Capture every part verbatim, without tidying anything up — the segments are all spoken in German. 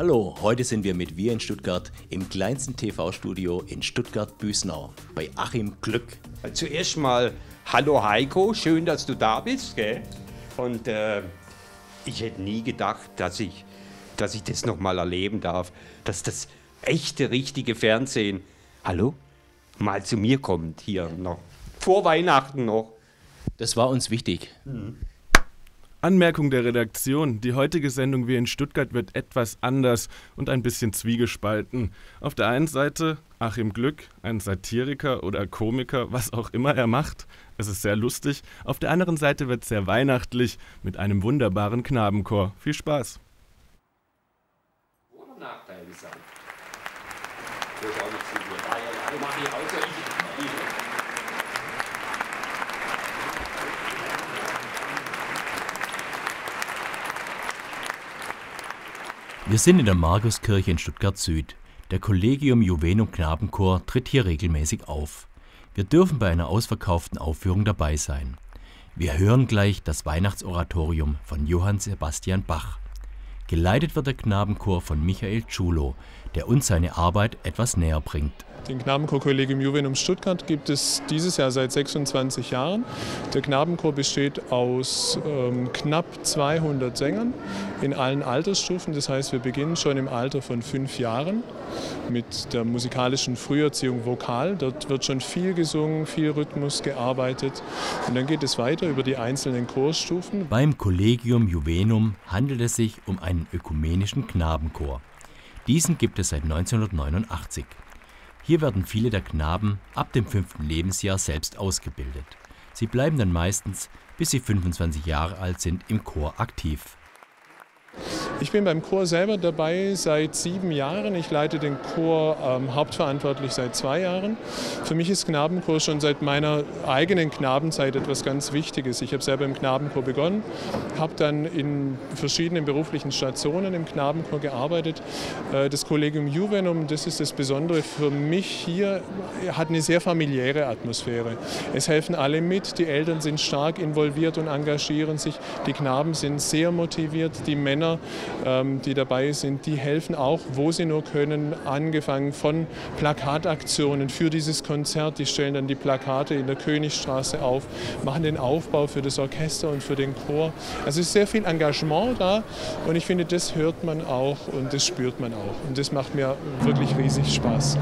Hallo, heute sind wir mit Wir in Stuttgart im kleinsten T V-Studio in Stuttgart-Büsnau bei Achim Glück. Zuerst mal hallo Heiko, schön, dass du da bist. Gell? Und äh, ich hätte nie gedacht, dass ich, dass ich das nochmal erleben darf, dass das echte, richtige Fernsehen, hallo, mal zu mir kommt hier noch, vor Weihnachten noch. Das war uns wichtig. Mhm. Anmerkung der Redaktion: Die heutige Sendung Wir in Stuttgart wird etwas anders und ein bisschen zwiegespalten. Auf der einen Seite Achim Glück, ein Satiriker oder Komiker, was auch immer er macht. Es ist sehr lustig. Auf der anderen Seite wird es sehr weihnachtlich mit einem wunderbaren Knabenchor. Viel Spaß. Oder Nachteile sein. Das ist auch nicht zu viel. Also mach ich außer ich. ich. Wir sind in der Markuskirche in Stuttgart-Süd. Der Collegium Iuvenum Knabenchor tritt hier regelmäßig auf. Wir dürfen bei einer ausverkauften Aufführung dabei sein. Wir hören gleich das Weihnachtsoratorium von Johann Sebastian Bach. Geleitet wird der Knabenchor von Michael Tschulo, der uns seine Arbeit etwas näher bringt. Den Knabenchor Collegium Iuvenum Stuttgart gibt es dieses Jahr seit sechsundzwanzig Jahren. Der Knabenchor besteht aus ähm, knapp zweihundert Sängern in allen Altersstufen. Das heißt, wir beginnen schon im Alter von fünf Jahren mit der musikalischen Früherziehung Vokal. Dort wird schon viel gesungen, viel Rhythmus gearbeitet. Und dann geht es weiter über die einzelnen Chorstufen. Beim Collegium Iuvenum handelt es sich um einen ökumenischen Knabenchor. Diesen gibt es seit neunzehnhundertneunundachtzig. Hier werden viele der Knaben ab dem fünften Lebensjahr selbst ausgebildet. Sie bleiben dann meistens, bis sie fünfundzwanzig Jahre alt sind, im Chor aktiv. Ich bin beim Chor selber dabei seit sieben Jahren. Ich leite den Chor ähm, hauptverantwortlich seit zwei Jahren. Für mich ist Knabenchor schon seit meiner eigenen Knabenzeit etwas ganz Wichtiges. Ich habe selber im Knabenchor begonnen, habe dann in verschiedenen beruflichen Stationen im Knabenchor gearbeitet. Äh, das Collegium Iuvenum, das ist das Besondere für mich hier, hat eine sehr familiäre Atmosphäre. Es helfen alle mit, die Eltern sind stark involviert und engagieren sich, die Knaben sind sehr motiviert, die Männer, die dabei sind, die helfen auch, wo sie nur können, angefangen von Plakataktionen für dieses Konzert. Die stellen dann die Plakate in der Königstraße auf, machen den Aufbau für das Orchester und für den Chor. Also es ist sehr viel Engagement da und ich finde, das hört man auch und das spürt man auch. Und das macht mir wirklich riesig Spaß.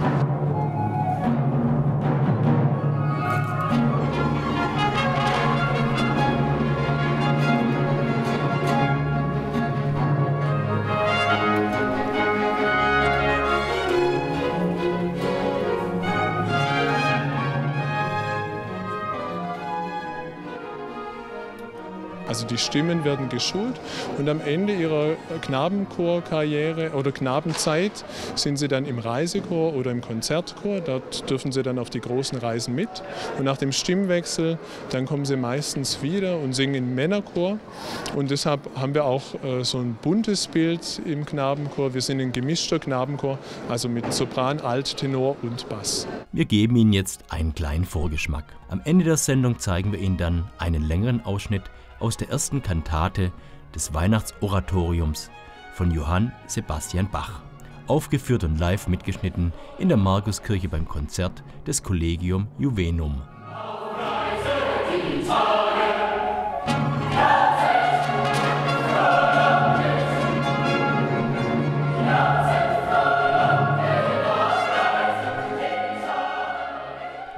Also die Stimmen werden geschult und am Ende ihrer Knabenchorkarriere oder Knabenzeit sind sie dann im Reisechor oder im Konzertchor. Dort dürfen sie dann auf die großen Reisen mit. Und nach dem Stimmwechsel, dann kommen sie meistens wieder und singen im Männerchor. Und deshalb haben wir auch äh, so ein buntes Bild im Knabenchor. Wir sind ein gemischter Knabenchor, also mit Sopran, Alt, Tenor und Bass. Wir geben Ihnen jetzt einen kleinen Vorgeschmack. Am Ende der Sendung zeigen wir Ihnen dann einen längeren Ausschnitt aus der ersten Kantate des Weihnachtsoratoriums von Johann Sebastian Bach, aufgeführt und live mitgeschnitten in der Markuskirche beim Konzert des Collegium Iuvenum.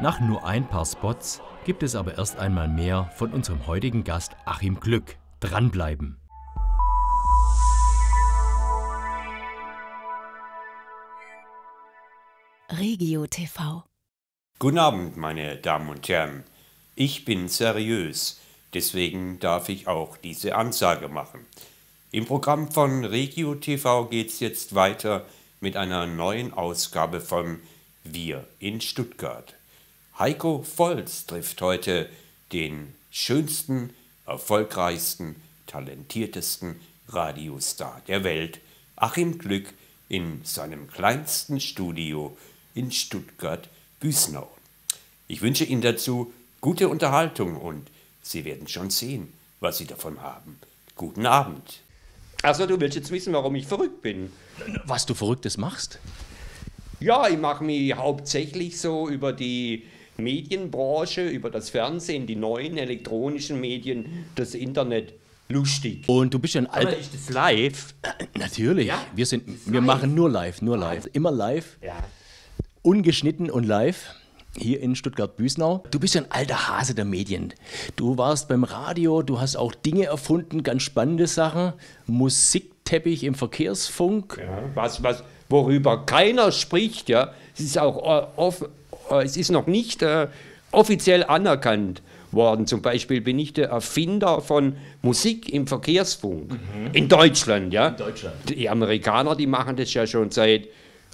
Nach nur ein paar Spots gibt es aber erst einmal mehr von unserem heutigen Gast Achim Glück. Dranbleiben! Regio T V. Guten Abend, meine Damen und Herren. Ich bin seriös, deswegen darf ich auch diese Ansage machen. Im Programm von Regio T V geht es jetzt weiter mit einer neuen Ausgabe von Wir in Stuttgart. Heiko Volz trifft heute den schönsten, erfolgreichsten, talentiertesten Radiostar der Welt, Achim Glück, in seinem kleinsten Studio in Stuttgart-Büsnau. Ich wünsche Ihnen dazu gute Unterhaltung und Sie werden schon sehen, was Sie davon haben. Guten Abend. Also du willst jetzt wissen, warum ich verrückt bin. Was du Verrücktes machst? Ja, ich mache mich hauptsächlich so über die Medienbranche, über das Fernsehen, die neuen elektronischen Medien, das Internet lustig. Und du bist ja ein alter... Ist das live? Natürlich. Ja, wir sind, wir machen nur live, nur live. Immer live, ja. Ungeschnitten und live. Hier in Stuttgart-Büsnau. Du bist ja ein alter Hase der Medien. Du warst beim Radio, du hast auch Dinge erfunden, ganz spannende Sachen. Musikteppich im Verkehrsfunk. Ja, was, was, worüber keiner spricht, ja. Es ist auch off, es ist noch nicht äh, offiziell anerkannt worden. Zum Beispiel bin ich der Erfinder von Musik im Verkehrsfunk. Mhm. In Deutschland, ja. In Deutschland. Die Amerikaner, die machen das ja schon seit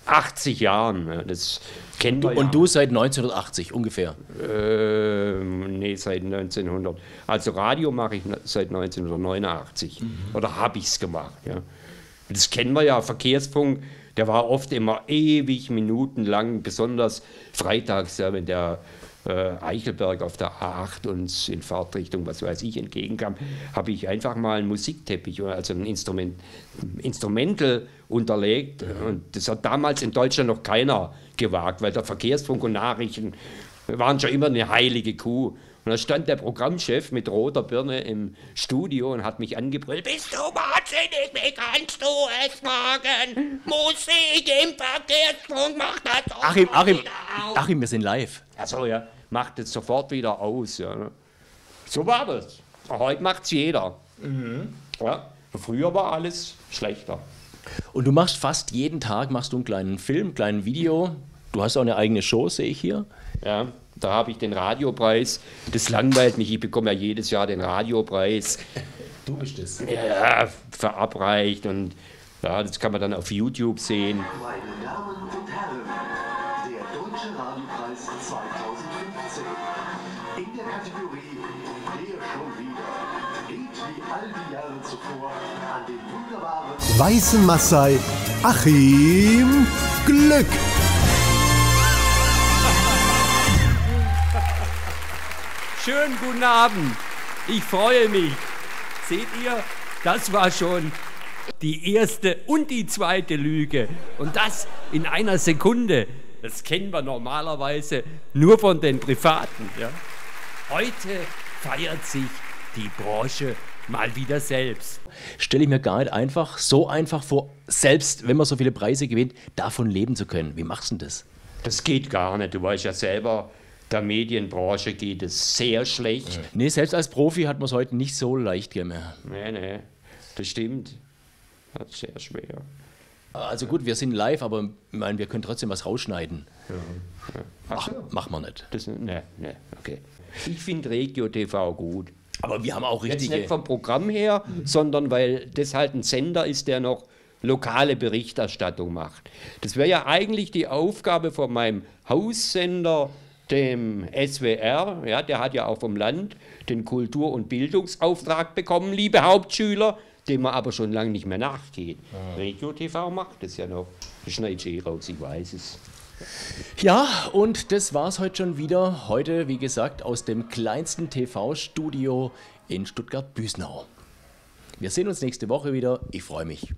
achtzig Jahren, das kennt man. Und du seit neunzehnhundertachtzig ungefähr? Ähm, nee, seit neunzehnhundert. Also Radio mache ich seit neunzehnhundertneunundachtzig. Mhm. Oder habe ich es gemacht. Ja. Das kennen wir ja, Verkehrsfunk, der war oft immer ewig minutenlang, besonders freitags, ja, wenn der äh, Eichelberg auf der A acht uns in Fahrtrichtung, was weiß ich, entgegenkam, habe ich einfach mal einen Musikteppich, also ein Instrument, Instrumental unterlegt, und das hat damals in Deutschland noch keiner gewagt, weil der Verkehrsfunk und Nachrichten waren schon immer eine heilige Kuh. Und da stand der Programmchef mit roter Birne im Studio und hat mich angebrüllt: Bist du wahnsinnig, wie kannst du es machen? Musik im Verkehrsfunk, mach das sofort Achim, Achim, wieder aus. Achim, wir sind live. Achso, ja, mach das sofort wieder aus. Ja. So war das. Heute macht's jeder. Mhm. Ja. Früher war alles schlechter. Und du machst fast jeden Tag machst du einen kleinen Film, einen kleinen Video. Du hast auch eine eigene Show, sehe ich hier. Ja, da habe ich den Radiopreis. Das langweilt mich. Ich bekomme ja jedes Jahr den Radiopreis. Du bist es. Ja, verabreicht. Und ja, das kann man dann auf YouTube sehen. Meine Damen und Herren, der Deutsche Radiopreis zweitausendfünfzehn. In der Kategorie "Wer schon wieder" geht wie all die Jahre zuvor an den wunderbaren weißen Massai Achim Glück. Schönen guten Abend. Ich freue mich. Seht ihr, das war schon die erste und die zweite Lüge. Und das in einer Sekunde. Das kennen wir normalerweise nur von den Privaten. Ja? Heute feiert sich die Branche mal wieder selbst. Stelle ich mir gar nicht einfach, so einfach vor, selbst wenn man so viele Preise gewinnt, davon leben zu können. Wie machst du denn das? Das geht gar nicht. Du weißt ja selber, der Medienbranche geht es sehr schlecht. Ja. Nee, selbst als Profi hat man es heute nicht so leicht mehr. Nee, nee, das stimmt. Das ist sehr schwer. Also gut, wir sind live, aber ich meine, wir können trotzdem was rausschneiden. Ja. Ja. Ach, Ach so. Machen wir nicht. Das, nee, nee, okay. Ich finde Regio T V gut. Aber wir haben auch richtige... Jetzt nicht vom Programm her, mhm. sondern weil das halt ein Sender ist, der noch lokale Berichterstattung macht. Das wäre ja eigentlich die Aufgabe von meinem Haussender, dem S W R, ja, der hat ja auch vom Land den Kultur- und Bildungsauftrag bekommen, liebe Hauptschüler, dem man aber schon lange nicht mehr nachgeht. Mhm. Regio T V macht das ja noch. Das schneide ich raus, ich weiß es. Ja, und das war's heute schon wieder. Heute, wie gesagt, aus dem kleinsten T V-Studio in Stuttgart-Büsnau. Wir sehen uns nächste Woche wieder. Ich freue mich.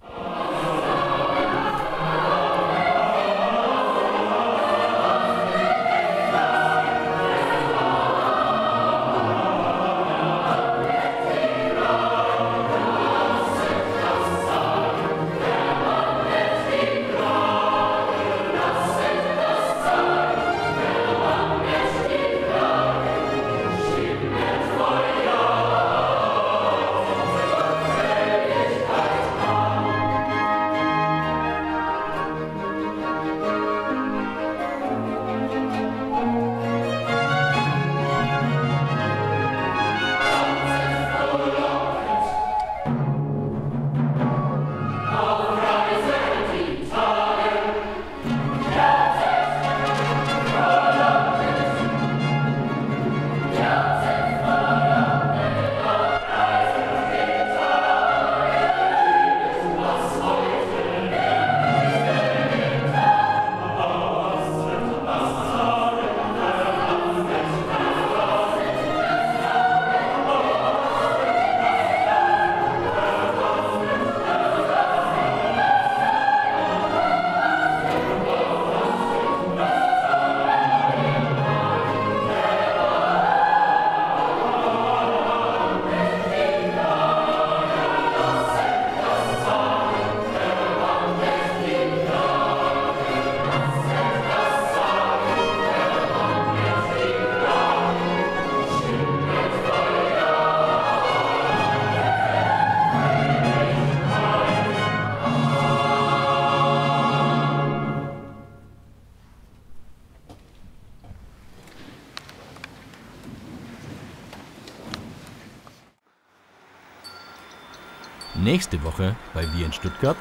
Nächste Woche bei Wir in Stuttgart.